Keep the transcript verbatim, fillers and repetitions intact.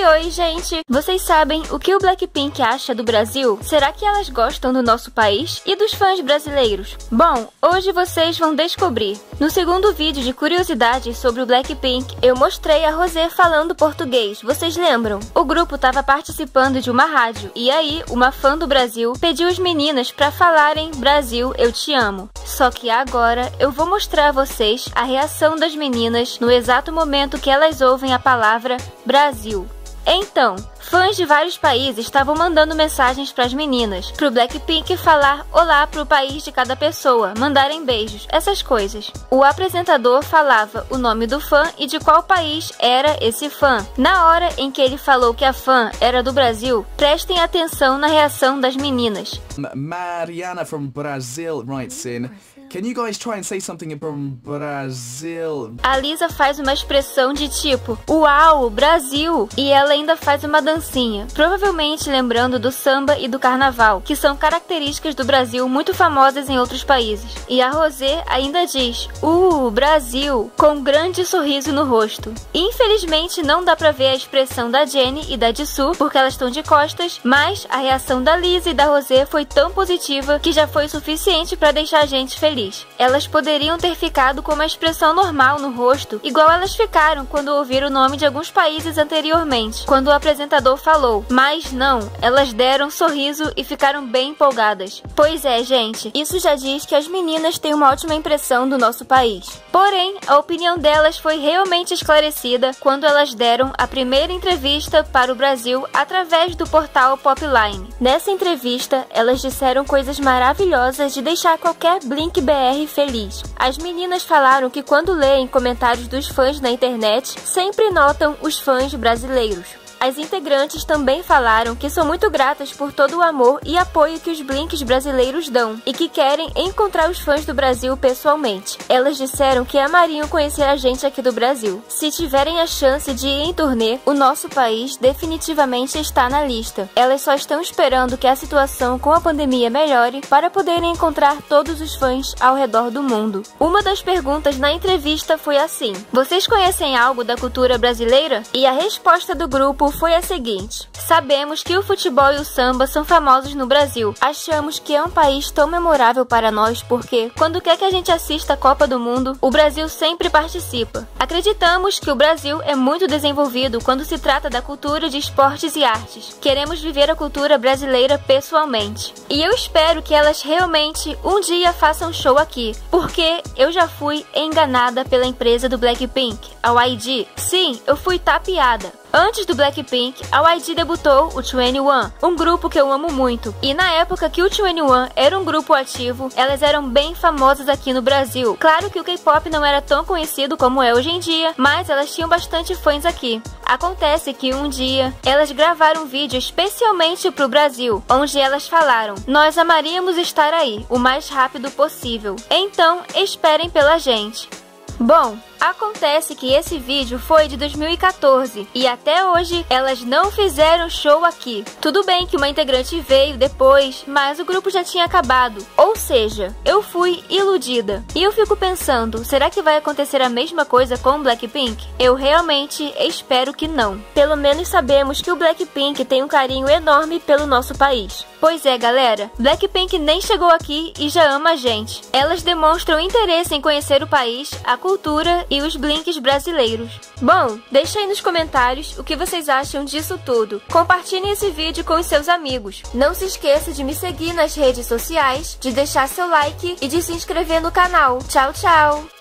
Oi, oi, gente! Vocês sabem o que o Blackpink acha do Brasil? Será que elas gostam do nosso país e dos fãs brasileiros? Bom, hoje vocês vão descobrir. No segundo vídeo de curiosidades sobre o Blackpink, eu mostrei a Rosé falando português, vocês lembram? O grupo estava participando de uma rádio, e aí uma fã do Brasil pediu as meninas para falarem Brasil, eu te amo. Só que agora eu vou mostrar a vocês a reação das meninas no exato momento que elas ouvem a palavra Brasil. Então, fãs de vários países estavam mandando mensagens para as meninas, pro Blackpink falar olá pro país de cada pessoa, mandarem beijos, essas coisas. O apresentador falava o nome do fã e de qual país era esse fã. Na hora em que ele falou que a fã era do Brasil, prestem atenção na reação das meninas. Mariana from Brazil writes in. Can you guys try and say something from Brazil? A Lisa faz uma expressão de tipo, uau, Brasil! E ela ainda faz uma dancinha, provavelmente lembrando do samba e do carnaval, que são características do Brasil muito famosas em outros países. E a Rosé ainda diz, uh, Brasil! Com um grande sorriso no rosto. Infelizmente não dá pra ver a expressão da Jennie e da Jisoo, porque elas estão de costas, mas a reação da Lisa e da Rosé foi tão positiva que já foi suficiente pra deixar a gente feliz. Elas poderiam ter ficado com uma expressão normal no rosto, igual elas ficaram quando ouviram o nome de alguns países anteriormente, quando o apresentador falou. Mas não, elas deram um sorriso e ficaram bem empolgadas. Pois é, gente, isso já diz que as meninas têm uma ótima impressão do nosso país. Porém, a opinião delas foi realmente esclarecida quando elas deram a primeira entrevista para o Brasil através do portal Popline. Nessa entrevista, elas disseram coisas maravilhosas de deixar qualquer Blink B R feliz. As meninas falaram que quando leem comentários dos fãs na internet, sempre notam os fãs brasileiros. As integrantes também falaram que são muito gratas por todo o amor e apoio que os Blinks brasileiros dão e que querem encontrar os fãs do Brasil pessoalmente. Elas disseram que amariam conhecer a gente aqui do Brasil. Se tiverem a chance de ir em turnê, o nosso país definitivamente está na lista. Elas só estão esperando que a situação com a pandemia melhore para poderem encontrar todos os fãs ao redor do mundo. Uma das perguntas na entrevista foi assim: vocês conhecem algo da cultura brasileira? E a resposta do grupo foi a seguinte: sabemos que o futebol e o samba são famosos no Brasil. Achamos que é um país tão memorável para nós porque, quando quer que a gente assista a Copa do Mundo, o Brasil sempre participa. Acreditamos que o Brasil é muito desenvolvido quando se trata da cultura de esportes e artes. Queremos viver a cultura brasileira pessoalmente. E eu espero que elas realmente um dia façam show aqui, porque eu já fui enganada pela empresa do Blackpink, a Y G. Sim, eu fui tapeada. Antes do Blackpink, a Y G debutou o two N E one, um grupo que eu amo muito. E na época que o two N E one era um grupo ativo, elas eram bem famosas aqui no Brasil. Claro que o K-pop não era tão conhecido como é hoje em dia, mas elas tinham bastante fãs aqui. Acontece que um dia, elas gravaram um vídeo especialmente pro Brasil, onde elas falaram: nós amaríamos estar aí, o mais rápido possível. Então, esperem pela gente. Bom, acontece que esse vídeo foi de dois mil e quatorze e até hoje elas não fizeram show aqui. Tudo bem que uma integrante veio depois, mas o grupo já tinha acabado. Ou seja, eu fui iludida. E eu fico pensando, será que vai acontecer a mesma coisa com o Blackpink? Eu realmente espero que não. Pelo menos sabemos que o Blackpink tem um carinho enorme pelo nosso país. Pois é, galera, Blackpink nem chegou aqui e já ama a gente. Elas demonstram interesse em conhecer o país, a cultura e os Blinks brasileiros. Bom, deixa aí nos comentários o que vocês acham disso tudo. Compartilhem esse vídeo com os seus amigos. Não se esqueça de me seguir nas redes sociais, de deixar seu like e de se inscrever no canal. Tchau, tchau!